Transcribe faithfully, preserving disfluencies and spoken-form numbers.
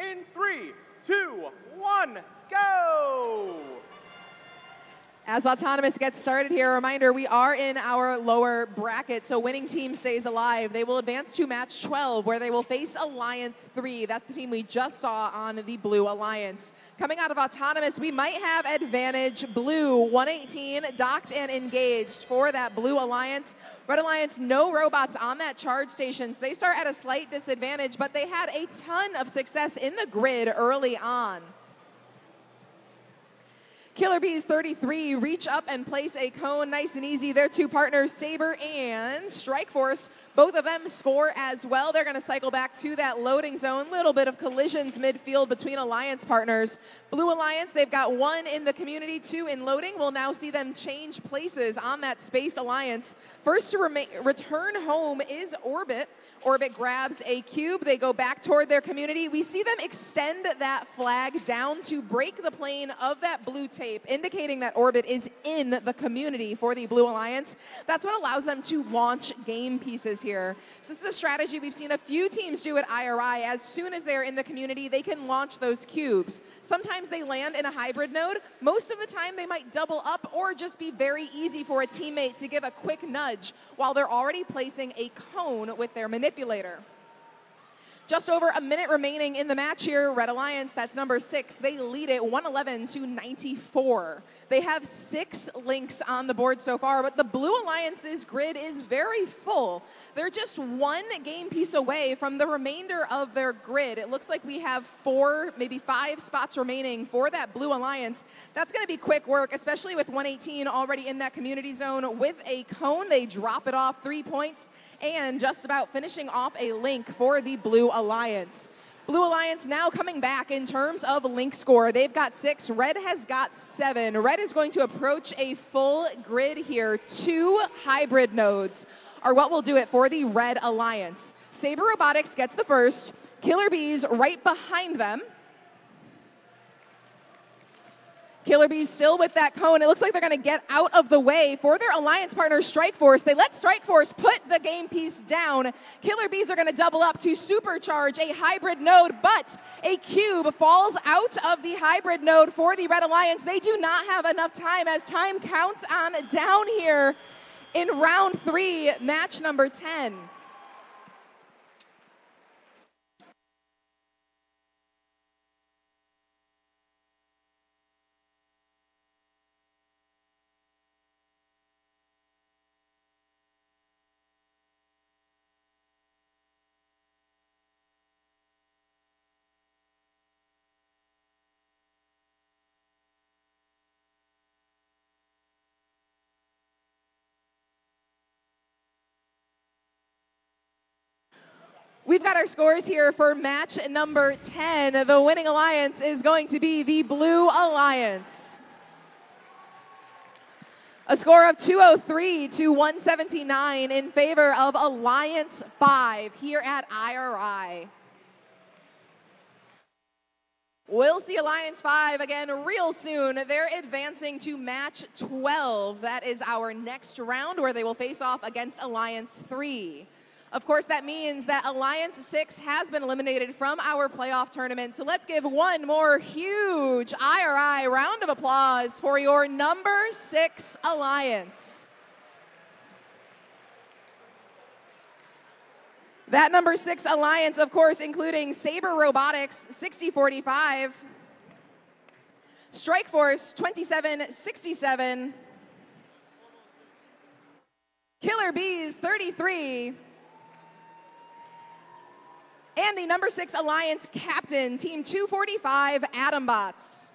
in three, two, one, go! As Autonomous gets started here, a reminder, we are in our lower bracket, so winning team stays alive. They will advance to match twelve, where they will face Alliance three. That's the team we just saw on the Blue Alliance. Coming out of Autonomous, we might have Advantage Blue, one eighteen, docked and engaged for that Blue Alliance. Red Alliance, no robots on that charge station, so they start at a slight disadvantage, but they had a ton of success in the grid early on. Killer Bees thirty-three reach up and place a cone nice and easy. Their two partners, Saber and Strike Force, both of them score as well. They're going to cycle back to that loading zone. Little bit of collisions midfield between Alliance partners. Blue Alliance, they've got one in the community, two in loading. We'll now see them change places on that Space Alliance. First to remain, return home is Orbit. Orbit grabs a cube. They go back toward their community. We see them extend that flag down to break the plane of that blue tape, indicating that Orbit is in the community for the Blue Alliance. That's what allows them to launch game pieces here. So this is a strategy we've seen a few teams do at I R I. As soon as they're in the community, they can launch those cubes. Sometimes they land in a hybrid node. Most of the time, they might double up or just be very easy for a teammate to give a quick nudge while they're already placing a cone with their manipulator. Manipulator. Just over a minute remaining in the match here. Red Alliance, that's number six. They lead it one eleven to ninety-four. They have six links on the board so far, but the Blue Alliance's grid is very full. They're just one game piece away from the remainder of their grid. It looks like we have four, maybe five spots remaining for that Blue Alliance. That's going to be quick work, especially with one eighteen already in that community zone. With a cone, they drop it off three points and just about finishing off a link for the Blue Alliance. Alliance. Blue Alliance now coming back in terms of link score. They've got six. Red has got seven. Red is going to approach a full grid here. Two hybrid nodes are what will do it for the Red Alliance. Saber Robotics gets the first. Killer Bees right behind them. Killer Bees still with that cone. It looks like they're going to get out of the way for their Alliance partner, Strike Force. They let Strike Force put the game piece down. Killer Bees are going to double up to supercharge a hybrid node, but a cube falls out of the hybrid node for the Red Alliance. They do not have enough time as time counts on down here in round three, match number ten. We've got our scores here for match number ten. The winning alliance is going to be the Blue Alliance. A score of two oh three to one seventy-nine in favor of Alliance five here at I R I. We'll see Alliance five again real soon. They're advancing to match twelve. That is our next round where they will face off against Alliance three. Of course, that means that Alliance six has been eliminated from our playoff tournament. So let's give one more huge I R I round of applause for your number six Alliance. That number six Alliance, of course, including Saber Robotics, sixty forty-five, Strike Force, twenty-seven sixty-seven, Killer Bees, thirty-three, and the number six Alliance captain, Team two forty-five, Atombots.